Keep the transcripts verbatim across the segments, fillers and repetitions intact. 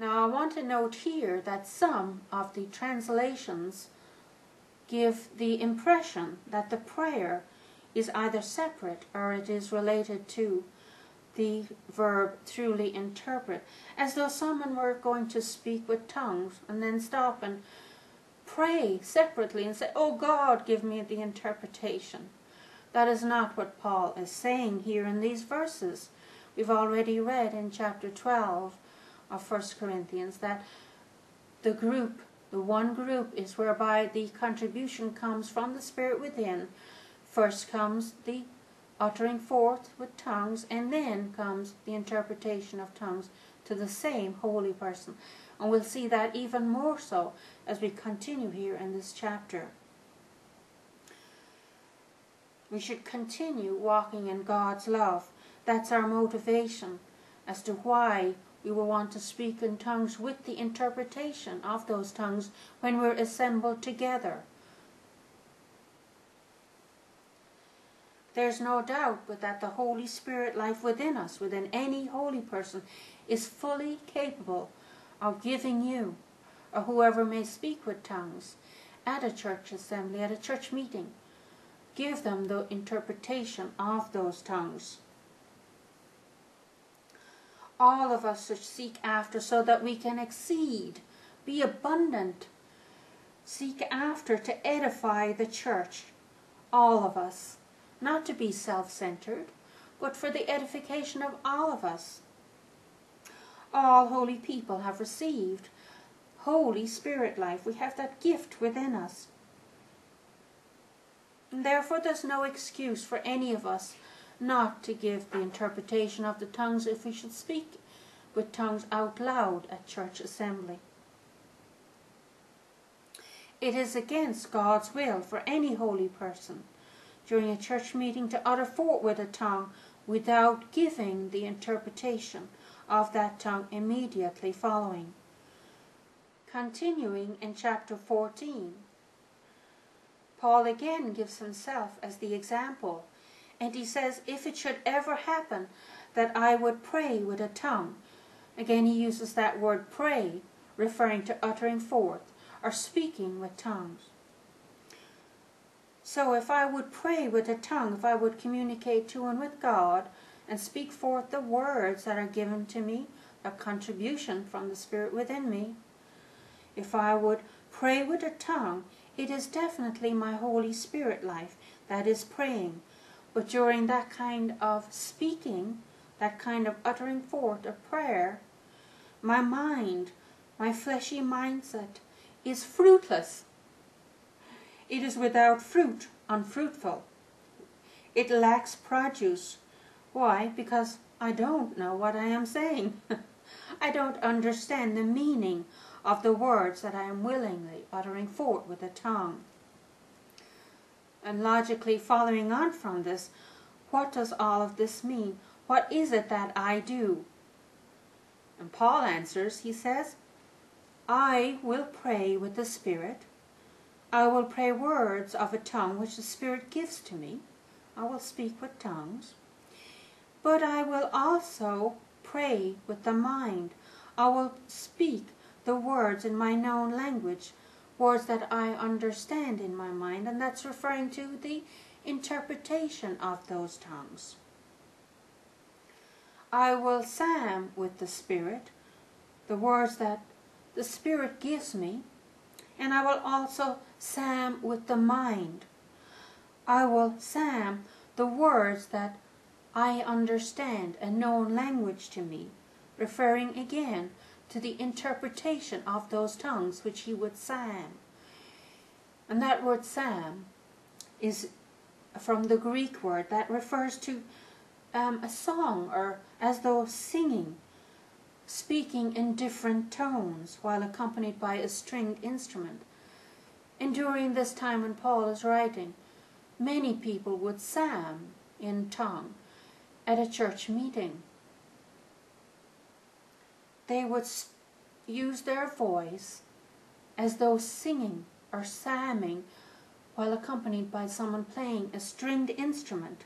Now I want to note here that some of the translations give the impression that the prayer is either separate or it is related to the verb truly interpret, as though someone were going to speak with tongues and then stop and pray separately and say, "Oh God, give me the interpretation." That is not what Paul is saying here in these verses. We've already read in chapter twelve of First Corinthians that the group, the one group, is whereby the contribution comes from the Spirit within. First comes the uttering forth with tongues, and then comes the interpretation of tongues to the same holy person. And we'll see that even more so as we continue here in this chapter. We should continue walking in God's love. That's our motivation as to why we will want to speak in tongues with the interpretation of those tongues when we're assembled together. There's no doubt but that the Holy Spirit life within us, within any holy person, is fully capable of giving you, or whoever may speak with tongues, at a church assembly, at a church meeting, give them the interpretation of those tongues. All of us should seek after, so that we can exceed, be abundant, seek after to edify the church, all of us. Not to be self-centered, but for the edification of all of us. All holy people have received Holy Spirit life. We have that gift within us. And therefore, there's no excuse for any of us not to give the interpretation of the tongues if we should speak with tongues out loud at church assembly. It is against God's will for any holy person during a church meeting to utter forth with a tongue without giving the interpretation of that tongue immediately following. Continuing in chapter fourteen, Paul again gives himself as the example, and he says, if it should ever happen that I would pray with a tongue. Again, he uses that word pray, referring to uttering forth or speaking with tongues. So if I would pray with a tongue, if I would communicate to and with God and speak forth the words that are given to me, a contribution from the Spirit within me, if I would pray with a tongue, it is definitely my Holy Spirit life that is praying. But during that kind of speaking, that kind of uttering forth of prayer, my mind, my fleshy mindset is fruitless. It is without fruit, unfruitful. It lacks produce. Why? Because I don't know what I am saying. I don't understand the meaning of the words that I am willingly uttering forth with the tongue. And logically following on from this, what does all of this mean? What is it that I do? And Paul answers, he says, I will pray with the Spirit. I will pray words of a tongue which the Spirit gives to me. I will speak with tongues. But I will also pray with the mind. I will speak the words in my known language, words that I understand in my mind, and that's referring to the interpretation of those tongues. I will psalm with the Spirit, the words that the Spirit gives me, and I will also psalm with the mind. I will psalm the words that I understand, a known language to me, referring again to the interpretation of those tongues which he would psalm. And that word psalm is from the Greek word that refers to um, a song, or as though singing, speaking in different tones while accompanied by a stringed instrument. And during this time when Paul is writing, many people would psalm in tongue at a church meeting. They would use their voice as though singing or psalming while accompanied by someone playing a stringed instrument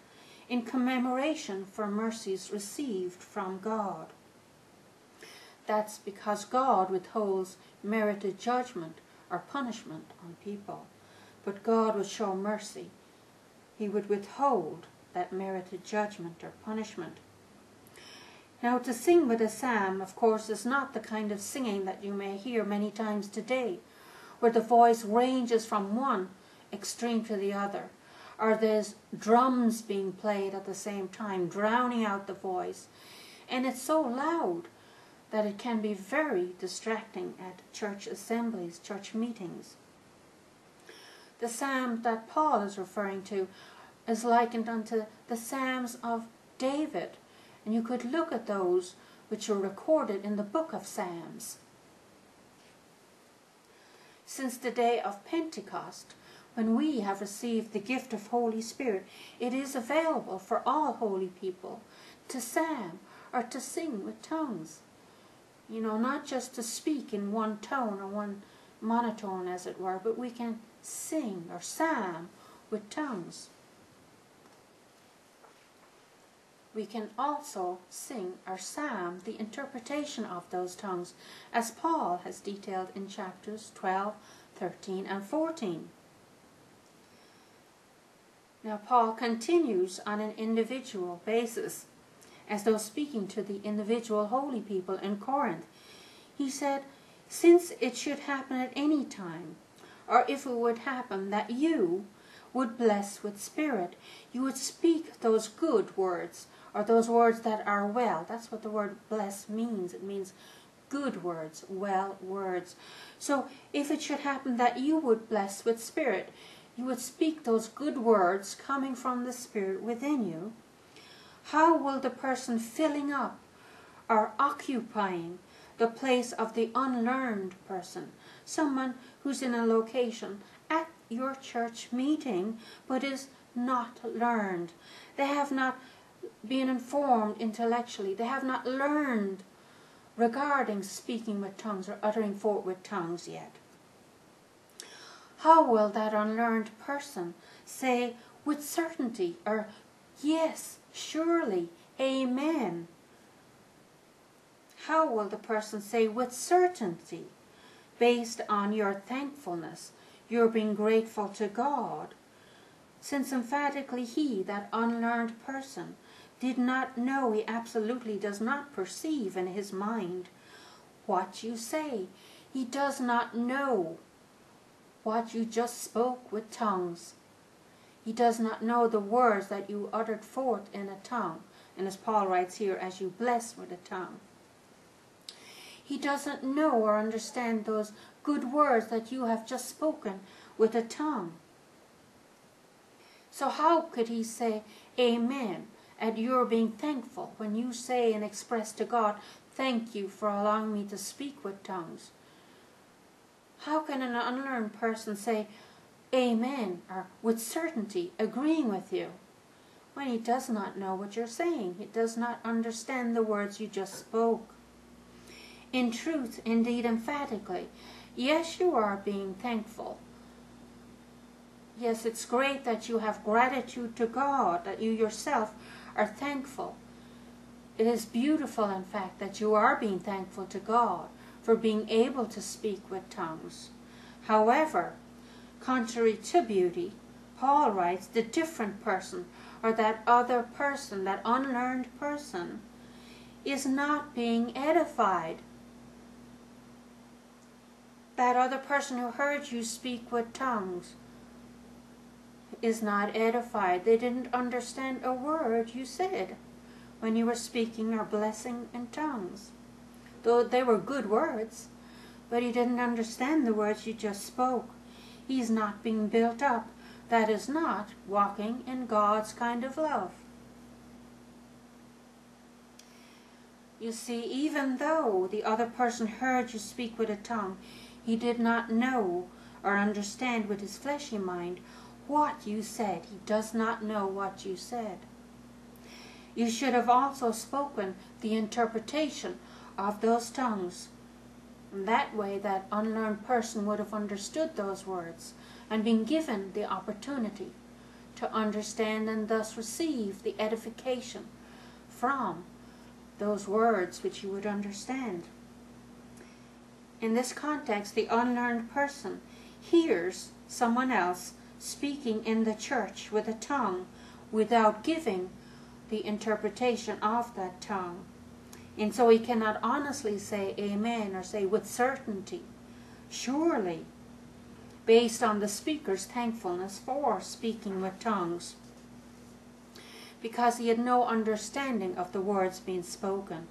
in commemoration for mercies received from God. That's because God withholds merited judgment or punishment on people. But God would show mercy. He would withhold that merited judgment or punishment. Now, to sing with a psalm, of course, is not the kind of singing that you may hear many times today, where the voice ranges from one extreme to the other, or there's drums being played at the same time, drowning out the voice. And it's so loud that it can be very distracting at church assemblies, church meetings. The psalm that Paul is referring to is likened unto the Psalms of David, and you could look at those which are recorded in the book of Psalms. Since the day of Pentecost, when we have received the gift of Holy Spirit, it is available for all holy people to psalm or to sing with tongues. You know, not just to speak in one tone or one monotone, as it were, but we can sing or psalm with tongues. We can also sing or psalm the interpretation of those tongues, as Paul has detailed in chapters twelve, thirteen, and fourteen. Now Paul continues on an individual basis, as though speaking to the individual holy people in Corinth. He said, since it should happen at any time, or if it would happen that you would bless with spirit, you would speak those good words, or those words that are well. That's what the word bless means. It means good words, well words. So if it should happen that you would bless with spirit, you would speak those good words coming from the Spirit within you. How will the person filling up or occupying the place of the unlearned person, someone who's in a location at your church meeting but is not learned? They have not been informed intellectually. They have not learned regarding speaking with tongues or uttering forth with tongues yet. How will that unlearned person say with certainty, or yes, surely, amen? How will the person say with certainty, based on your thankfulness, your being grateful to God, since emphatically he, that unlearned person, did not know, he absolutely does not perceive in his mind what you say. He does not know what you just spoke with tongues. He does not know the words that you uttered forth in a tongue, and as Paul writes here, as you bless with a tongue. He doesn't know or understand those good words that you have just spoken with a tongue. So how could he say amen at your being thankful when you say and express to God, thank you for allowing me to speak with tongues? How can an unlearned person say amen or with certainty agreeing with you when he does not know what you're saying? He does not understand the words you just spoke. In truth, indeed, emphatically, yes, you are being thankful. Yes, it's great that you have gratitude to God, that you yourself are thankful. It is beautiful, in fact, that you are being thankful to God for being able to speak with tongues. However, contrary to beauty, Paul writes, the different person, or that other person, that unlearned person, is not being edified. That other person who heard you speak with tongues is not edified. They didn't understand a word you said when you were speaking or blessing in tongues. Though they were good words, but he didn't understand the words you just spoke. He's not being built up. That is not walking in God's kind of love. You see, even though the other person heard you speak with a tongue, he did not know or understand with his fleshly mind what you said. He does not know what you said. You should have also spoken the interpretation of those tongues. And that way that unlearned person would have understood those words and been given the opportunity to understand and thus receive the edification from those words which you would understand. In this context, the unlearned person hears someone else speaking in the church with a tongue without giving the interpretation of that tongue. And so he cannot honestly say amen or say with certainty, surely, based on the speaker's thankfulness for speaking with tongues, because he had no understanding of the words being spoken.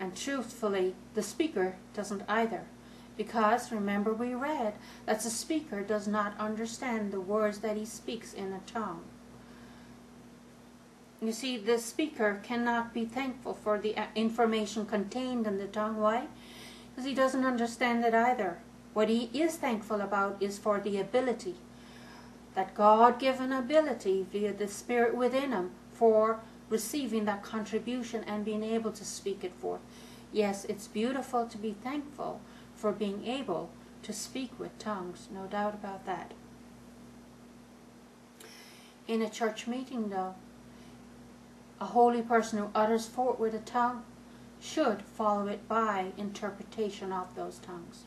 And truthfully, the speaker doesn't either, because remember we read that the speaker does not understand the words that he speaks in a tongue. You see, the speaker cannot be thankful for the information contained in the tongue. Why? Because he doesn't understand it either. What he is thankful about is for the ability, that God-given ability via the Spirit within him for receiving that contribution and being able to speak it forth. Yes, it's beautiful to be thankful for being able to speak with tongues, no doubt about that. In a church meeting, though, a holy person who utters forth with a tongue should follow it by interpretation of those tongues.